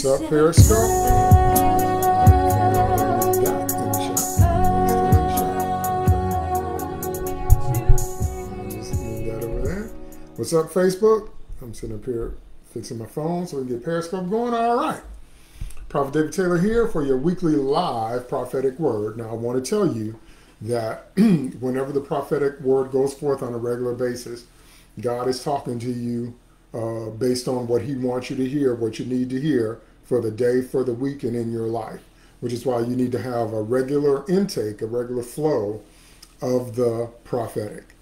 What's up, Periscope? Just move that over there. What's up, Facebook? I'm sitting up here fixing my phone so we can get Periscope going. All right. Prophet David Taylor here for your weekly live prophetic word. Now, I want to tell you that whenever the prophetic word goes forth on a regular basis, God is talking to you based on what he wants you to hear, what you need to hear for the day, for the week, and in your life, which is why you need to have a regular intake, a regular flow of the prophetic,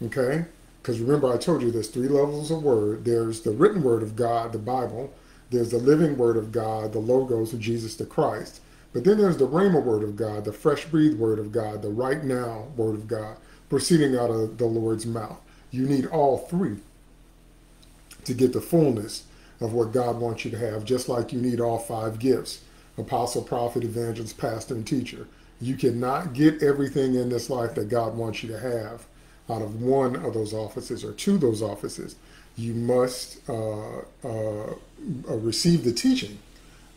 okay? Because remember, I told you there's three levels of word. There's the written word of God, the Bible. There's the living word of God, the Logos of Jesus the Christ. But then there's the Rhema word of God, the fresh breathed word of God, the right now word of God, proceeding out of the Lord's mouth. You need all three to get the fullness of what God wants you to have, just like you need all five gifts: apostle, prophet, evangelist, pastor, and teacher. You cannot get everything in this life that God wants you to have out of one of those offices or two of those offices. You must receive the teaching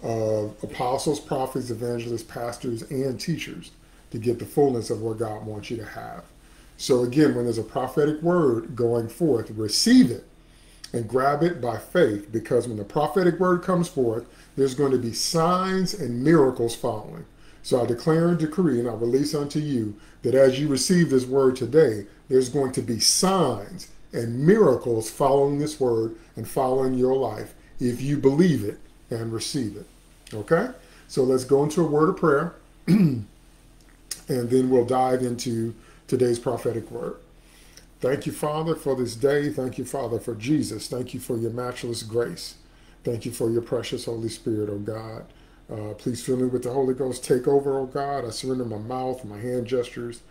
of apostles, prophets, evangelists, pastors, and teachers to get the fullness of what God wants you to have. So again, when there's a prophetic word going forth, receive it and grab it by faith, because when the prophetic word comes forth, there's going to be signs and miracles following. So I declare and decree, and I release unto you that as you receive this word today, there's going to be signs and miracles following this word and following your life if you believe it and receive it. Okay? So let's go into a word of prayer and then we'll dive into today's prophetic word. Thank you, Father, for this day. Thank you, Father, for Jesus. Thank you for your matchless grace. Thank you for your precious Holy Spirit, oh God. Please fill me with the Holy Ghost. Take over, oh God. I surrender my mouth, my hand gestures,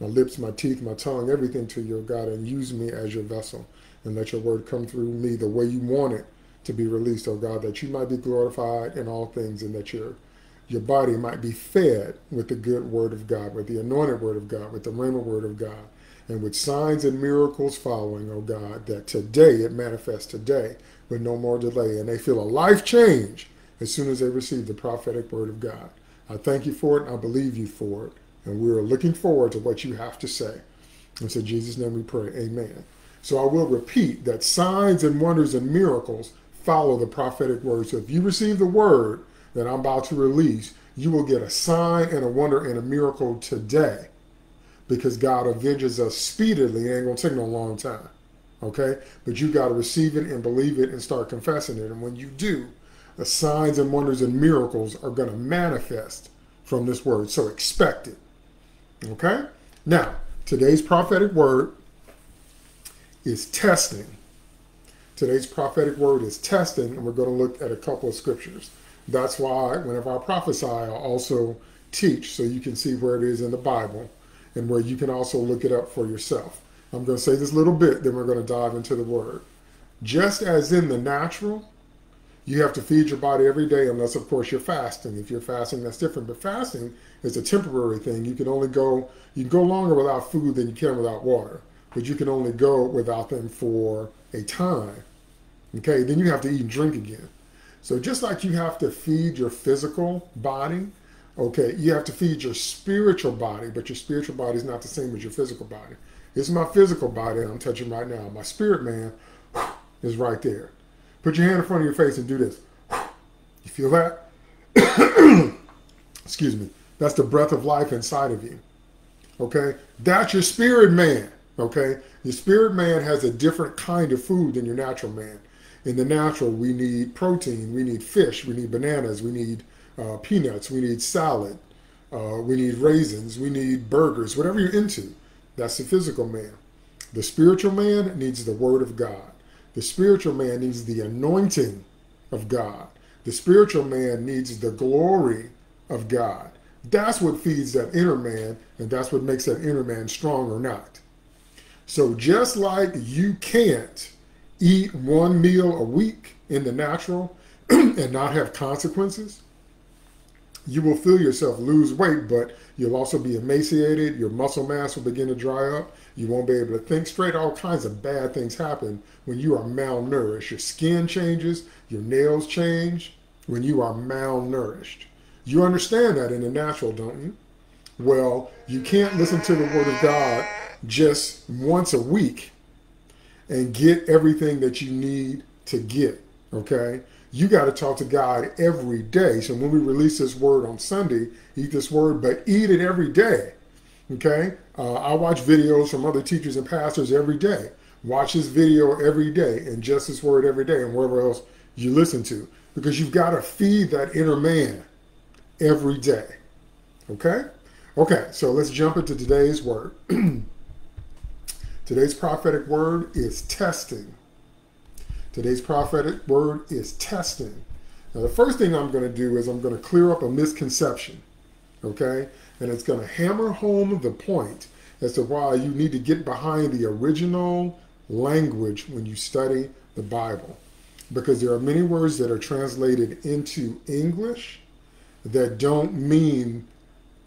my lips, my teeth, my tongue, everything to you, oh God, and use me as your vessel, and let your word come through me the way you want it to be released, oh God, that you might be glorified in all things, and that your body might be fed with the good word of God, with the anointed word of God, with the Rhema word of God, and with signs and miracles following, oh God, that today it manifests today with no more delay, and they feel a life change as soon as they receive the prophetic word of God. I thank you for it, and I believe you for it, and we're looking forward to what you have to say. And so in Jesus' name we pray, amen. So I will repeat that signs and wonders and miracles follow the prophetic word. So if you receive the word that I'm about to release, you will get a sign and a wonder and a miracle today, because God avenges us speedily. It ain't going to take no long time, okay? But you got to receive it and believe it and start confessing it. And when you do, the signs and wonders and miracles are going to manifest from this word. So expect it, okay? Now, today's prophetic word is testing. Today's prophetic word is testing, and we're going to look at a couple of scriptures. That's why whenever I prophesy, I also teach, so you can see where it is in the Bible and where you can also look it up for yourself. I'm going to say this little bit, then we're going to dive into the word. Just as in the natural, you have to feed your body every day, unless, of course, you're fasting. If you're fasting, that's different. But fasting is a temporary thing. You can go longer without food than you can without water, but you can only go without them for a time. Okay, then you have to eat and drink again. So just like you have to feed your physical body, okay, you have to feed your spiritual body, but your spiritual body is not the same as your physical body. It's my physical body I'm touching right now. My spirit man is right there. Put your hand in front of your face and do this. You feel that? Excuse me. That's the breath of life inside of you. Okay? That's your spirit man. Okay? Your spirit man has a different kind of food than your natural man. In the natural, we need protein. We need fish. We need bananas. We need peanuts. We need salad. We need raisins. We need burgers. Whatever you're into, that's the physical man. The spiritual man needs the word of God. The spiritual man needs the anointing of God. The spiritual man needs the glory of God. That's what feeds that inner man, and that's what makes that inner man strong or not. So just like you can't eat one meal a week in the natural and not have consequences, you will feel yourself lose weight, but you'll also be emaciated. Your muscle mass will begin to dry up. You won't be able to think straight. All kinds of bad things happen when you are malnourished. Your skin changes. Your nails change, when you are malnourished. You understand that in the natural, don't you? Well, you can't listen to the Word of God just once a week and get everything that you need to get, okay? You got to talk to God every day. So when we release this Word on Sunday, eat this Word, but eat it every day, okay? I watch videos from other teachers and pastors every day. Watch this video every day and just this Word every day and wherever else you listen to, because you've got to feed that inner man every day, okay? Okay, so let's jump into today's word. Today's prophetic word is testing. Today's prophetic word is testing. Now, the first thing I'm going to do is I'm going to clear up a misconception, okay? And it's going to hammer home the point as to why you need to get behind the original language when you study the Bible, because there are many words that are translated into English that don't mean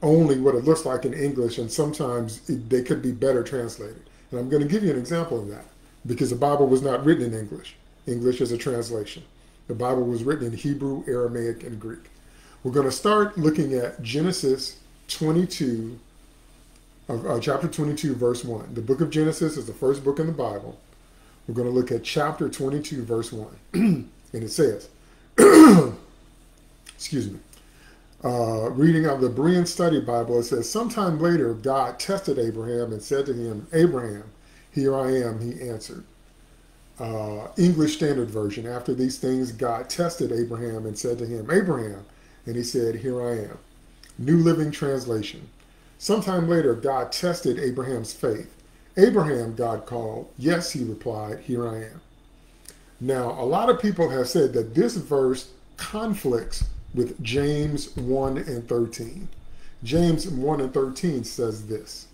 only what it looks like in English, and sometimes they could be better translated. And I'm going to give you an example of that, because the Bible was not written in English. English is a translation. The Bible was written in Hebrew, Aramaic, and Greek. We're going to start looking at Genesis 22, chapter 22, verse 1. The book of Genesis is the first book in the Bible. We're going to look at chapter 22, verse 1. And it says, excuse me, reading out the Berean Study Bible, it says, sometime later, God tested Abraham and said to him, Abraham, here I am, he answered. English Standard Version, after these things, God tested Abraham and said to him, Abraham, and he said, here I am. New Living Translation, sometime later, God tested Abraham's faith. Abraham, God called. Yes, he replied, here I am. Now, a lot of people have said that this verse conflicts with James 1 and 13. James 1 and 13 says this,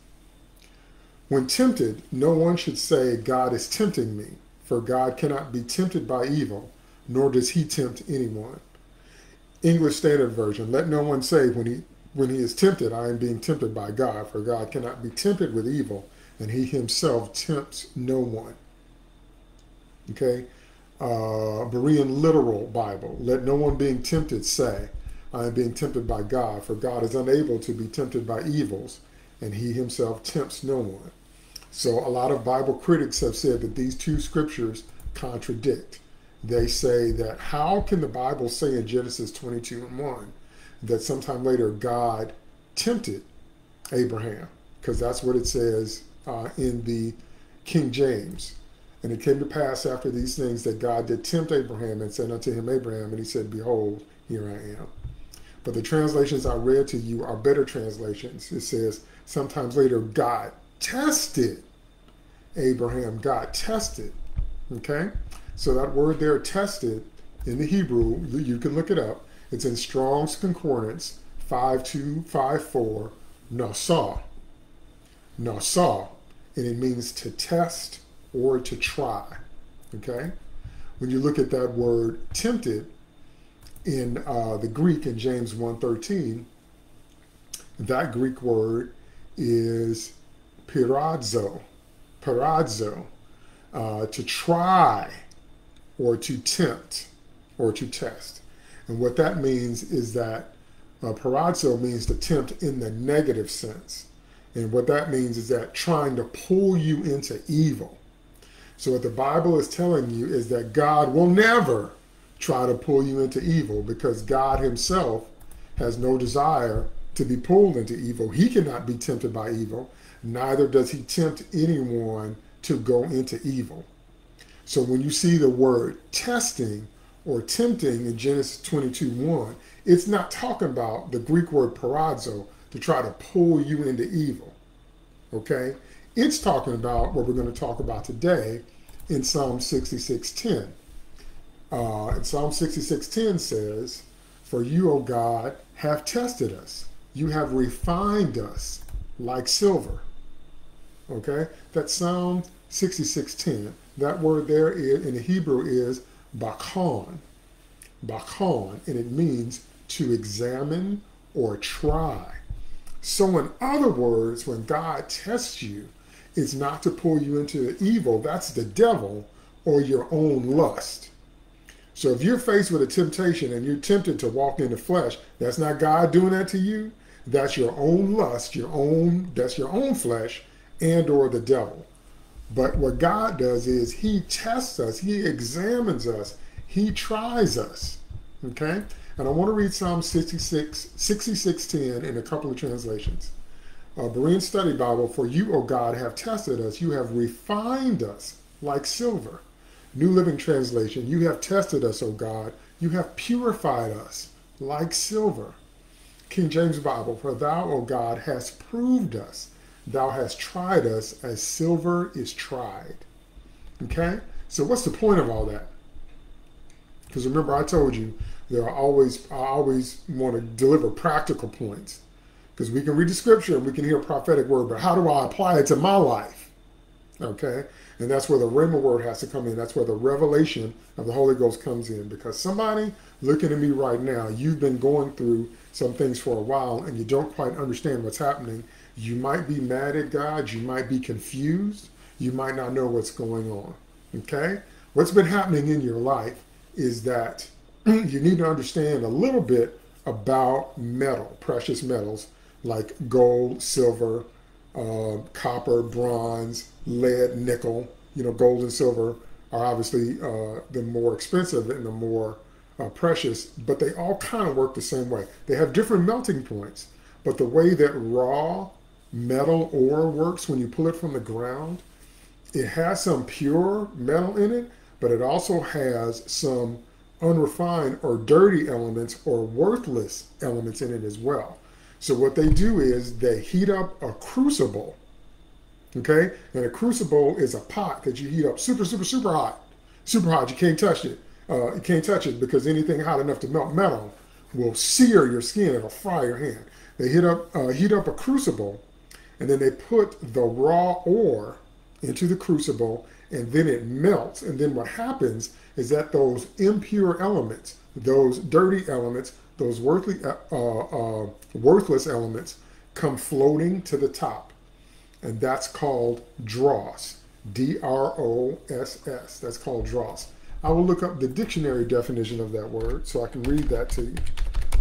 when tempted, no one should say, God is tempting me, for God cannot be tempted by evil, nor does he tempt anyone. English Standard Version, let no one say when he is tempted, I am being tempted by God, for God cannot be tempted with evil, and he himself tempts no one. Okay? Berean Literal Bible, let no one being tempted say, I am being tempted by God, for God is unable to be tempted by evils, and he himself tempts no one. So a lot of Bible critics have said that these two scriptures contradict. They say that how can the Bible say in Genesis 22 and 1 that sometime later God tempted Abraham? Because that's what it says in the King James. And it came to pass after these things that God did tempt Abraham and said unto him, Abraham, and he said, behold, here I am. But the translations I read to you are better translations. It says, sometimes later, God tested Abraham. God tested, okay? So that word there, tested, in the Hebrew, you can look it up. It's in Strong's Concordance, 5254, nasah. Nasah, and it means to test or to try, okay? When you look at that word tempted in the Greek in James 1:13, that Greek word is pirazzo, to try or to tempt or to test. And what that means is that pirazzo means to tempt in the negative sense. And what that means is that trying to pull you into evil. So what the Bible is telling you is that God will never try to pull you into evil, because God himself has no desire to be pulled into evil. He cannot be tempted by evil. Neither does he tempt anyone to go into evil. So when you see the word testing or tempting in Genesis 22:1, it's not talking about the Greek word pirazzo to try to pull you into evil, okay? It's talking about what we're going to talk about today in Psalm 66:10. And Psalm 66:10 says, for you, O God, have tested us. You have refined us like silver. Okay? That's Psalm 66:10. That word there is, in the Hebrew is bakon. Bakon, and it means to examine or try. So in other words, when God tests you, it's not to pull you into evil. That's the devil or your own lust. So if you're faced with a temptation and you're tempted to walk in the flesh, that's not God doing that to you. That's your own lust, that's your own flesh and or the devil. But what God does is he tests us, he examines us, he tries us, okay? And I want to read Psalm 66:10 in a couple of translations. Berean Study Bible, for you, O God, have tested us. You have refined us like silver. New Living Translation, you have tested us, O God. You have purified us like silver. King James Bible, for thou, O God, hast proved us. Thou hast tried us as silver is tried. Okay? So what's the point of all that? Because remember, I told you, I always want to deliver practical points. Because we can read the scripture and we can hear a prophetic word, but how do I apply it to my life? Okay? And that's where the rhema word has to come in. That's where the revelation of the Holy Ghost comes in. Because somebody looking at me right now, you've been going through some things for a while and you don't quite understand what's happening. You might be mad at God. You might be confused. You might not know what's going on. Okay? What's been happening in your life is that you need to understand a little bit about metal, precious metals, like gold, silver, copper, bronze, lead, nickel. You know, gold and silver are obviously the more expensive and the more precious, but they all kind of work the same way. They have different melting points, but the way that raw metal ore works when you pull it from the ground, it has some pure metal in it, but it also has some unrefined or dirty elements or worthless elements in it as well. So what they do is they heat up a crucible, okay? And a crucible is a pot that you heat up super, super, super hot. Super hot, you can't touch it. You can't touch it because anything hot enough to melt metal will sear your skin, it'll fry your hand. They heat up a crucible, and then they put the raw ore into the crucible, and then it melts. And then what happens is that those impure elements, those dirty elements, those worthless elements come floating to the top. And that's called dross, D-R-O-S-S. That's called dross. I will look up the dictionary definition of that word so I can read that to you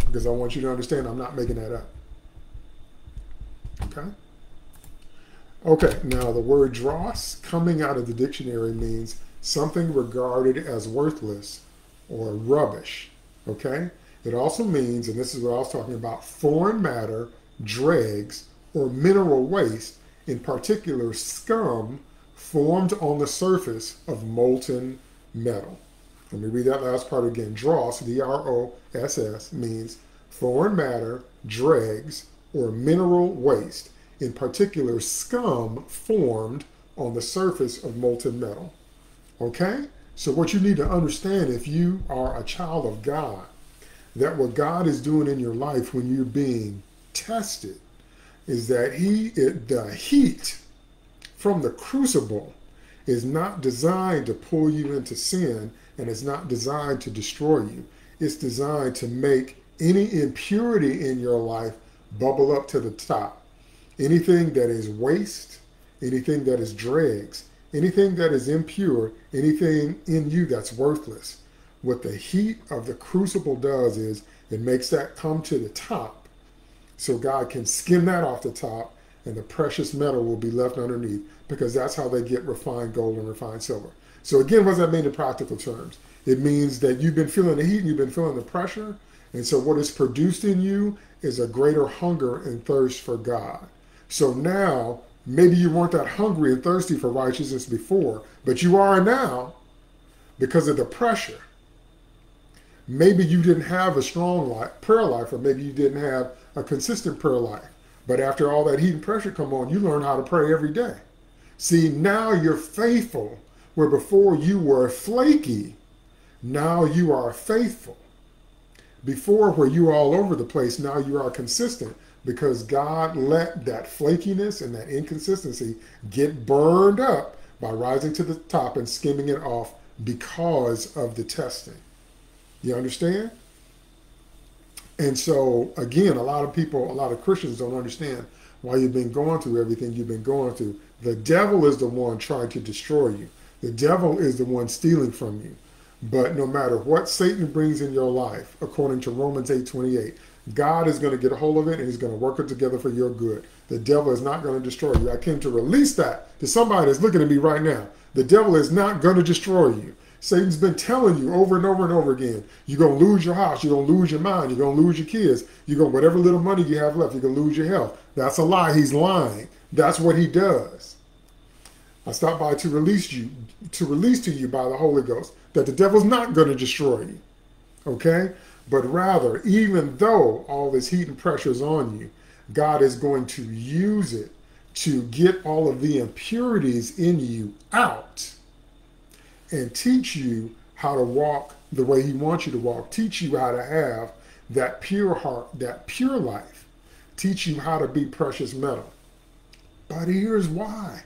because I want you to understand I'm not making that up. Okay? Okay, now the word dross coming out of the dictionary means something regarded as worthless or rubbish, okay? It also means, and this is what I was talking about, foreign matter, dregs, or mineral waste, in particular scum, formed on the surface of molten metal. Let me read that last part again. Dross, D-R-O-S-S, means foreign matter, dregs, or mineral waste, in particular scum formed on the surface of molten metal. Okay? So what you need to understand if you are a child of God, that what God is doing in your life when you're being tested is that the heat from the crucible is not designed to pull you into sin, and it's not designed to destroy you. It's designed to make any impurity in your life bubble up to the top. Anything that is waste, anything that is dregs, anything that is impure, anything in you that's worthless. What the heat of the crucible does is it makes that come to the top so God can skim that off the top and the precious metal will be left underneath because that's how they get refined gold and refined silver. So again, what does that mean in practical terms? It means that you've been feeling the heat and you've been feeling the pressure, and so what is produced in you is a greater hunger and thirst for God. So now, maybe you weren't that hungry and thirsty for righteousness before, but you are now because of the pressure. Maybe you didn't have a strong prayer life, or maybe you didn't have a consistent prayer life. But after all that heat and pressure come on, you learn how to pray every day. See, now you're faithful, where before you were flaky, now you are faithful. Before, where you were all over the place, now you are consistent because God let that flakiness and that inconsistency get burned up by rising to the top and skimming it off because of the testing. You understand? And so, again, a lot of Christians don't understand why you've been going through everything you've been going through. The devil is the one trying to destroy you. The devil is the one stealing from you. But no matter what Satan brings in your life, according to Romans 8:28, God is going to get a hold of it, and he's going to work it together for your good. The devil is not going to destroy you. I came to release that to somebody that's looking at me right now. The devil is not going to destroy you. Satan's been telling you over and over and over again, you're going to lose your house, you're going to lose your mind, you're going to lose your kids, you're going to, whatever little money you have left, you're going to lose your health. That's a lie. He's lying. That's what he does. I stopped by to release to you by the Holy Ghost that the devil's not going to destroy you, okay? But rather, even though all this heat and pressure is on you, God is going to use it to get all of the impurities in you out and teach you how to walk the way he wants you to walk, teach you how to have that pure heart, that pure life, teach you how to be precious metal. But here's why.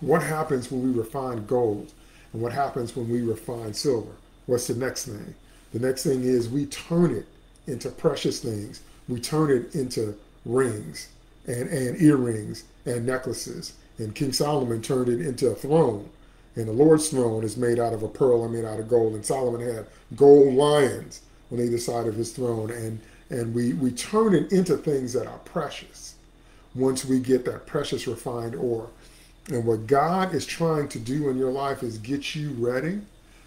What happens when we refine gold? And what happens when we refine silver? What's the next thing? The next thing is we turn it into precious things. We turn it into rings and earrings and necklaces. And King Solomon turned it into a throne. And the Lord's throne is made out of a pearl and made out of gold. And Solomon had gold lions on either side of his throne. And we turn it into things that are precious once we get that precious refined ore. And what God is trying to do in your life is get you ready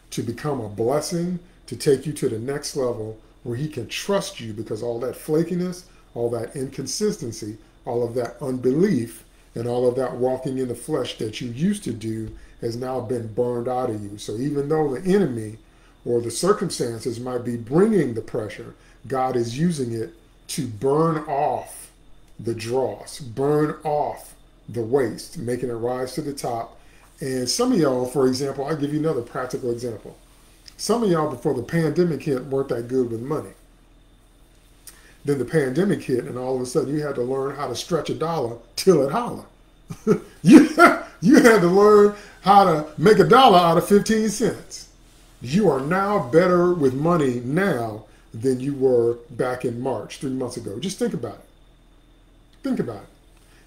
to become a blessing, to take you to the next level where he can trust you, because all that flakiness, all that inconsistency, all of that unbelief, and all of that walking in the flesh that you used to do has now been burned out of you. So even though the enemy or the circumstances might be bringing the pressure, God is using it to burn off the dross, burn off the waste, making it rise to the top. And some of y'all, for example, I'll give you another practical example. Some of y'all, before the pandemic hit, weren't that good with money. Then the pandemic hit, and all of a sudden, you had to learn how to stretch a dollar till it holler. You had to learn how to make a dollar out of 15 cents. You are now better with money now than you were back in March, 3 months ago. Just think about it. Think about it.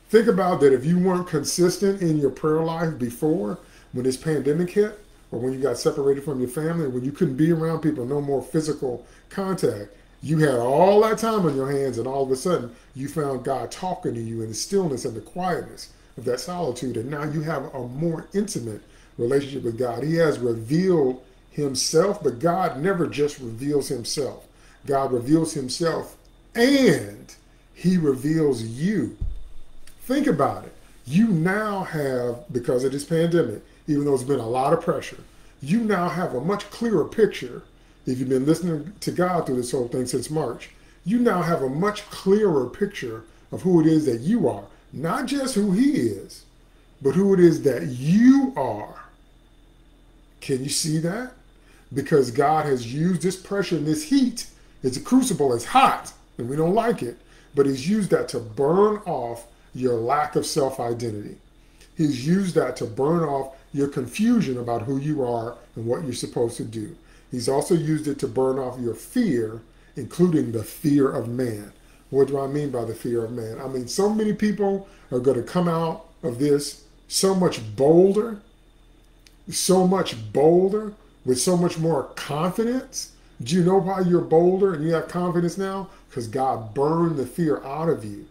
Think about that if you weren't consistent in your prayer life before, when this pandemic hit, or when you got separated from your family, when you couldn't be around people, no more physical contact, you had all that time on your hands, and all of a sudden, you found God talking to you in the stillness and the quietness of that solitude, and now you have a more intimate relationship with God. He has revealed himself, but God never just reveals himself. God reveals himself, and he reveals you. Think about it. You now have, because of this pandemic, even though it's been a lot of pressure, you now have a much clearer picture. If you've been listening to God through this whole thing since March, you now have a much clearer picture of who it is that you are. Not just who he is, but who it is that you are. Can you see that? Because God has used this pressure and this heat. It's a crucible. It's hot, and we don't like it. But he's used that to burn off your lack of self-identity. He's used that to burn off your confusion about who you are and what you're supposed to do. He's also used it to burn off your fear, including the fear of man. What do I mean by the fear of man? I mean, so many people are going to come out of this so much bolder, with so much more confidence. Do you know why you're bolder and you have confidence now? Because God burned the fear out of you.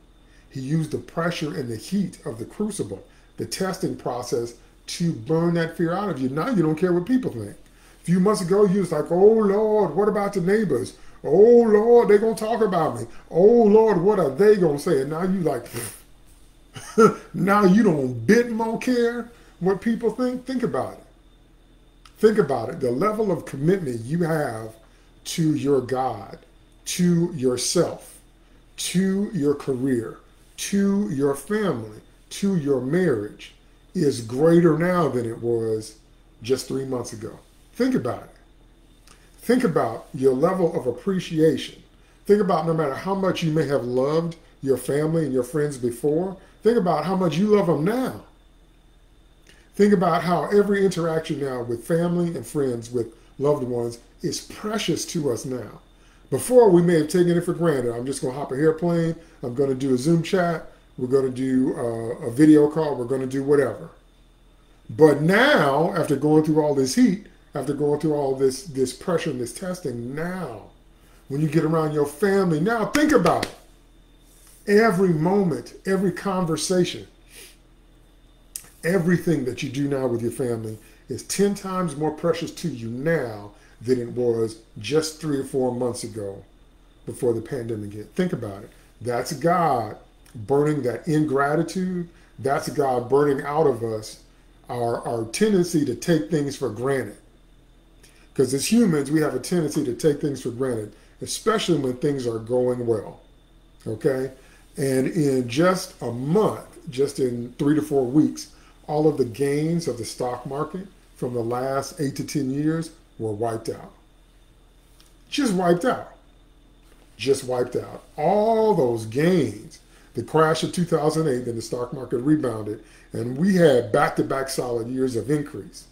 He used the pressure and the heat of the crucible, the testing process, to burn that fear out of you. Now you don't care what people think. A few months ago, you was like, oh, Lord, what about the neighbors? Oh, Lord, they're going to talk about me. Oh, Lord, what are they going to say? And now you like, now you don't bit more care what people think. Think about it. Think about it. The level of commitment you have to your God, to yourself, to your career, to your family, to your marriage, is greater now than it was just 3 months ago. Think about it. Think about your level of appreciation. Think about no matter how much you may have loved your family and your friends before, think about how much you love them now. Think about how every interaction now with family and friends, with loved ones, is precious to us now. Before, we may have taken it for granted. I'm just going to hop an airplane. I'm going to do a Zoom chat. We're going to do a video call. We're going to do whatever. But now, after going through all this heat, after going through all this pressure and this testing, now, when you get around your family, now think about it. Every moment, every conversation, everything that you do now with your family is 10 times more precious to you now than it was just 3 or 4 months ago before the pandemic hit. Think about it. That's God burning that ingratitude. That's God burning out of us our tendency to take things for granted. Because as humans, we have a tendency to take things for granted, especially when things are going well, okay? And in just a month, just in 3 to 4 weeks, all of the gains of the stock market from the last 8 to 10 years were wiped out. Just wiped out. Just wiped out. All those gains. The crash of 2008, then the stock market rebounded, and we had back-to-back solid years of increase.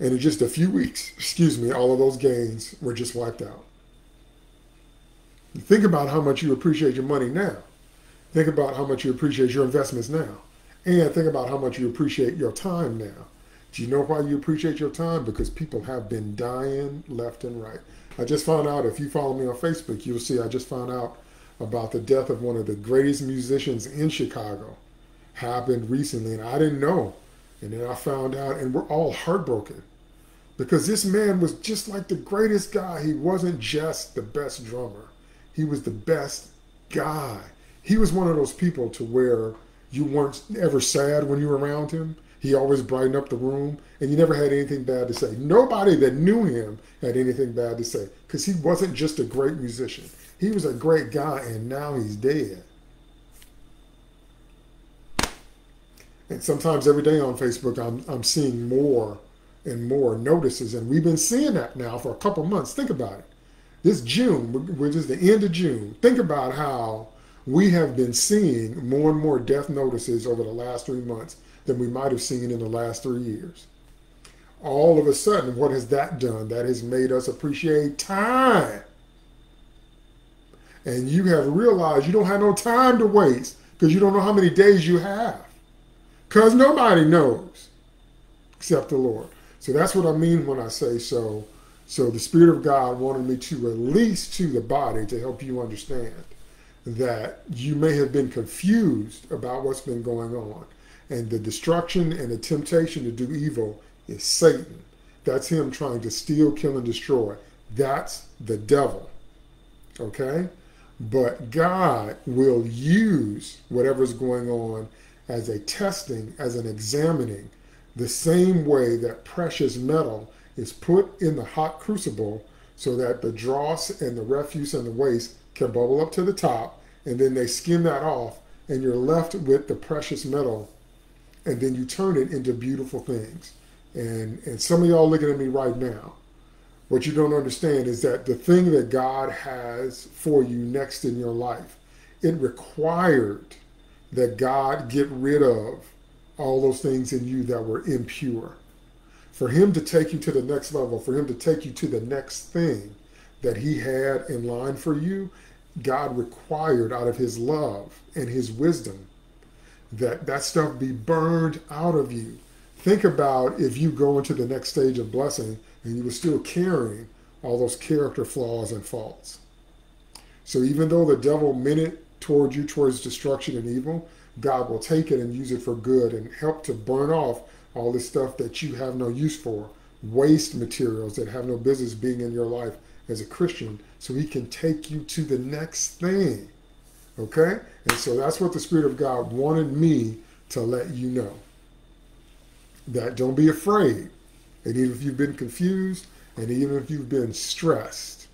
And in just a few weeks, all of those gains were just wiped out. Think about how much you appreciate your money now. Think about how much you appreciate your investments now. And think about how much you appreciate your time now. Do you know why you appreciate your time? Because people have been dying left and right. I just found out, if you follow me on Facebook, you'll see I just found out about the death of one of the greatest musicians in Chicago. Happened recently, and I didn't know. And then I found out, and we're all heartbroken. Because this man was just like the greatest guy. He wasn't just the best drummer. He was the best guy. He was one of those people to where you weren't ever sad when you were around him. He always brightened up the room, and you never had anything bad to say. Nobody that knew him had anything bad to say, because he wasn't just a great musician. He was a great guy, and now he's dead. And sometimes every day on Facebook, I'm seeing more and more notices, and we've been seeing that now for a couple months. Think about it. This June, which is the end of June, think about how we have been seeing more and more death notices over the last 3 months than we might have seen in the last 3 years. All of a sudden, what has that done? That has made us appreciate time. And you have realized you don't have no time to waste, because you don't know how many days you have. Because nobody knows except the Lord. So that's what I mean when I say so. So the Spirit of God wanted me to release to the body to help you understand that you may have been confused about what's been going on. And the destruction and the temptation to do evil is Satan. That's him trying to steal, kill, and destroy. That's the devil. Okay? But God will use whatever's going on as a testing, as an examining, the same way that precious metal is put in the hot crucible so that the dross and the refuse and the waste can bubble up to the top, and then they skim that off, and you're left with the precious metal, and then you turn it into beautiful things. And some of y'all looking at me right now, what you don't understand is that the thing that God has for you next in your life, it required that God get rid of all those things in you that were impure. For him to take you to the next level, for him to take you to the next thing that he had in line for you, God required out of his love and his wisdom that that stuff be burned out of you. Think about if you go into the next stage of blessing and you were still carrying all those character flaws and faults. So even though the devil meant it toward you, towards destruction and evil, God will take it and use it for good and help to burn off all this stuff that you have no use for, waste materials that have no business being in your life as a Christian, so he can take you to the next thing, okay? And so that's what the Spirit of God wanted me to let you know, that don't be afraid. And even if you've been confused, and even if you've been stressed,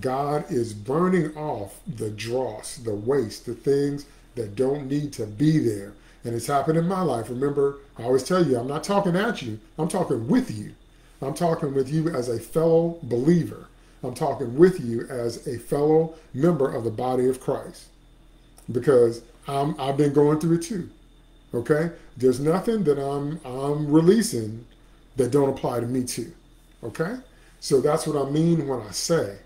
God is burning off the dross, the waste, the things that don't need to be there. And it's happened in my life. Remember, I always tell you, I'm not talking at you. I'm talking with you. I'm talking with you as a fellow believer. I'm talking with you as a fellow member of the body of Christ. Because I've been going through it too. Okay? There's nothing that I'm releasing that don't apply to me too. Okay? So that's what I mean when I say,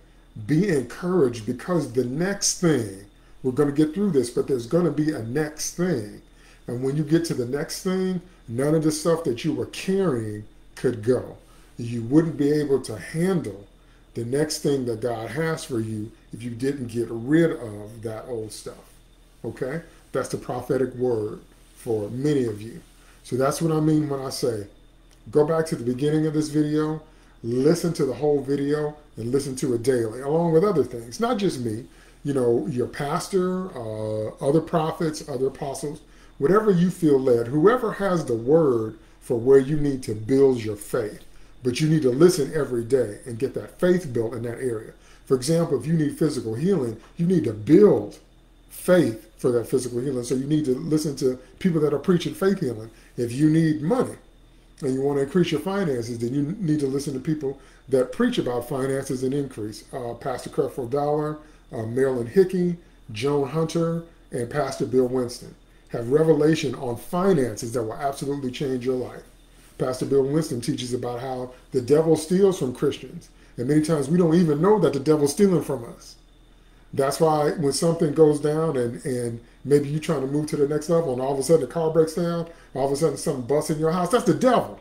be encouraged, because the next thing, we're going to get through this, but there's going to be a next thing. And when you get to the next thing, none of the stuff that you were carrying could go. You wouldn't be able to handle the next thing that God has for you if you didn't get rid of that old stuff. Okay? That's the prophetic word for many of you. So that's what I mean when I say, go back to the beginning of this video, listen to the whole video, and listen to it daily, along with other things. Not just me, you know, your pastor, other prophets, other apostles, whatever you feel led, whoever has the word for where you need to build your faith. But you need to listen every day and get that faith built in that area. For example, if you need physical healing, you need to build faith for that physical healing. So you need to listen to people that are preaching faith healing. If you need money and you want to increase your finances, then you need to listen to people that preach about finances and increase. Pastor Creflo Dollar, Marilyn Hickey, Joan Hunter, and Pastor Bill Winston have revelation on finances that will absolutely change your life. Pastor Bill Winston teaches about how the devil steals from Christians. And many times we don't even know that the devil's stealing from us. That's why when something goes down and maybe you're trying to move to the next level and all of a sudden the car breaks down, all of a sudden something busts in your house, that's the devil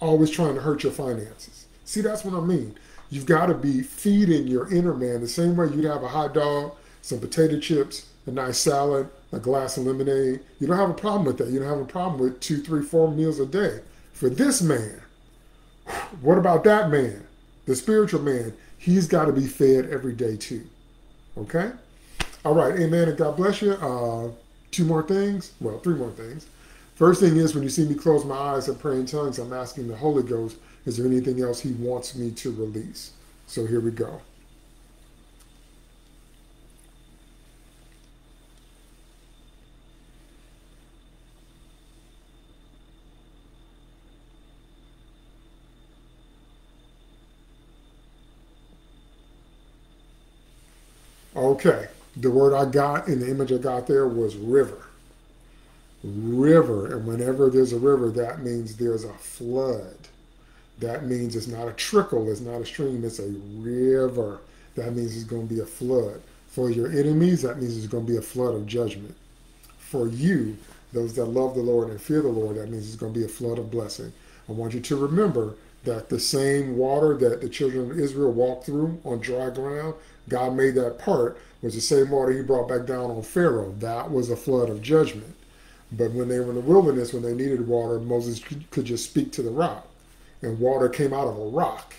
always trying to hurt your finances. See, that's what I mean. You've got to be feeding your inner man the same way you'd have a hot dog, some potato chips, a nice salad, a glass of lemonade. You don't have a problem with that. You don't have a problem with 2, 3, 4 meals a day. For this man, what about that man? The spiritual man, he's got to be fed every day too. Okay? All right. Amen. And God bless you. Two more things. Well, three more things. First thing is, when you see me close my eyes and pray in tongues, I'm asking the Holy Ghost, is there anything else he wants me to release? So here we go. Okay, the word I got in the image I got there was river. River, and whenever there's a river, that means there's a flood. That means it's not a trickle, it's not a stream, it's a river. That means it's going to be a flood. For your enemies, that means it's going to be a flood of judgment. For you, those that love the Lord and fear the Lord, that means it's going to be a flood of blessing. I want you to remember that the same water that the children of Israel walked through on dry ground, God made that part, was the same water he brought back down on Pharaoh. That was a flood of judgment. But when they were in the wilderness, when they needed water, Moses could just speak to the rock. And water came out of a rock.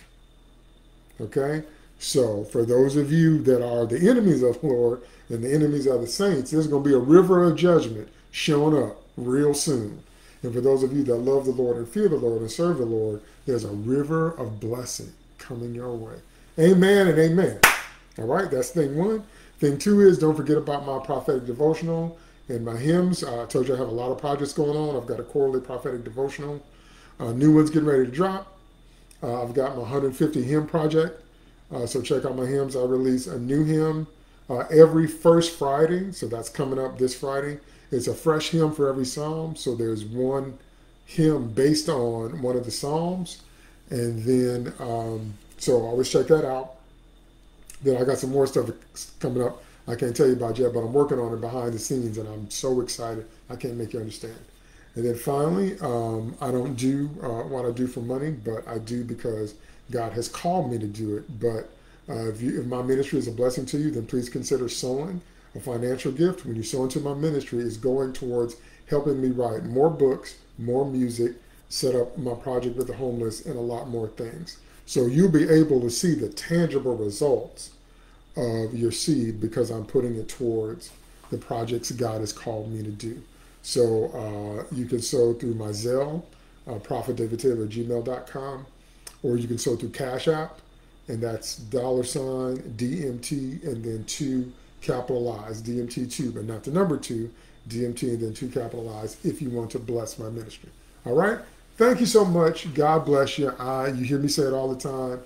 Okay? So for those of you that are the enemies of the Lord and the enemies of the saints, there's going to be a river of judgment showing up real soon. And for those of you that love the Lord and fear the Lord and serve the Lord, there's a river of blessing coming your way. Amen and amen. All right, that's thing one. Thing two is, don't forget about my prophetic devotional and my hymns. I told you I have a lot of projects going on. I've got a quarterly prophetic devotional. New one's getting ready to drop. I've got my 150 hymn project. So check out my hymns. I release a new hymn every first Friday. So that's coming up this Friday. It's a fresh hymn for every psalm. So there's one hymn based on one of the psalms. And then, so always check that out. Then I got some more stuff coming up I can't tell you about yet, but I'm working on it behind the scenes, and I'm so excited. I can't make you understand. And then finally, I don't do what I do for money, but I do because God has called me to do it. But if my ministry is a blessing to you, then please consider sowing a financial gift. When you sow into my ministry, it's going towards helping me write more books, more music, set up my project with the homeless, and a lot more things. So you'll be able to see the tangible results of your seed because I'm putting it towards the projects God has called me to do. So you can sow through my Zelle, prophetdavidtaylor@gmail.com, or you can sow through Cash App, and that's $DMT and then 2 capitalized, DMT2, but not the number 2, DMT and then 2 capitalized, if you want to bless my ministry. All right? Thank you so much. God bless you. You hear me say it all the time.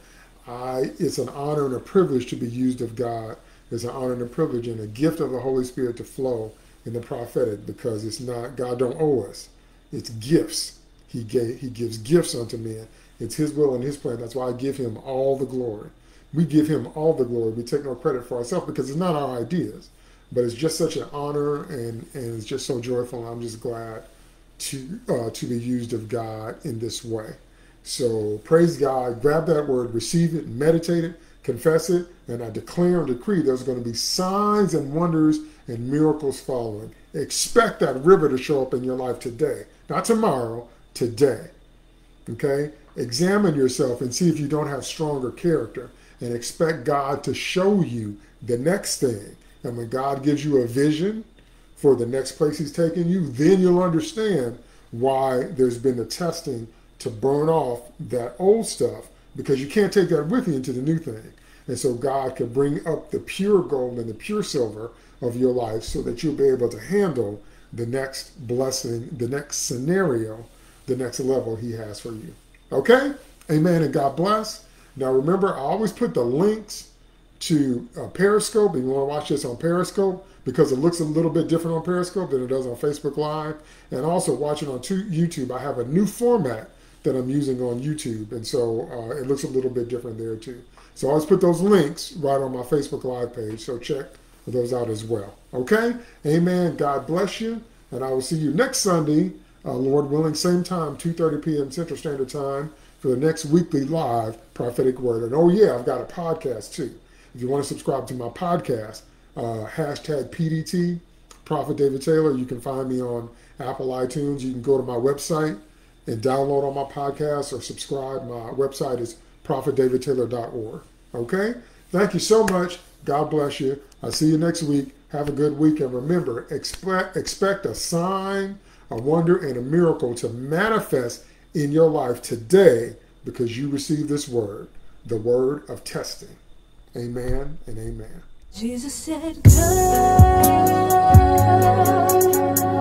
It's an honor and a privilege to be used of God. It's an honor and a privilege and a gift of the Holy Spirit to flow in the prophetic, because it's not, God don't owe us. It's gifts. He gives gifts unto men. It's his will and his plan. That's why I give him all the glory. We give him all the glory. We take no credit for ourselves because it's not our ideas. But it's just such an honor, and it's just so joyful, and I'm just glad to be used of God in this way. So praise God, grab that word, receive it, meditate it, confess it, and I declare and decree there's going to be signs and wonders and miracles following. Expect that river to show up in your life today, not tomorrow, today. Okay? Examine yourself and see if you don't have stronger character, and expect God to show you the next thing. And when God gives you a vision for the next place he's taking you, then you'll understand why there's been the testing to burn off that old stuff, because you can't take that with you into the new thing. And so God can bring up the pure gold and the pure silver of your life so that you'll be able to handle the next blessing, the next scenario, the next level he has for you. Okay? Amen and God bless. Now remember, I always put the links to Periscope, and you want to watch this on Periscope because it looks a little bit different on Periscope than it does on Facebook Live, and also watch it on YouTube. I have a new format that I'm using on YouTube, and so it looks a little bit different there too. So I always put those links right on my Facebook Live page, so check those out as well. Okay? Amen. God bless you, and I will see you next Sunday, Lord willing, same time, 2:30 p.m. Central Standard Time, for the next weekly live prophetic word. And oh yeah, I've got a podcast too. If you want to subscribe to my podcast, hashtag PDT, Prophet David Taylor. You can find me on Apple iTunes. You can go to my website and download all my podcasts or subscribe. My website is prophetdavidtaylor.org. Okay? Thank you so much. God bless you. I'll see you next week. Have a good week. And remember, expect a sign, a wonder, and a miracle to manifest in your life today because you received this word, the word of testing. Amen and amen. Jesus said, come.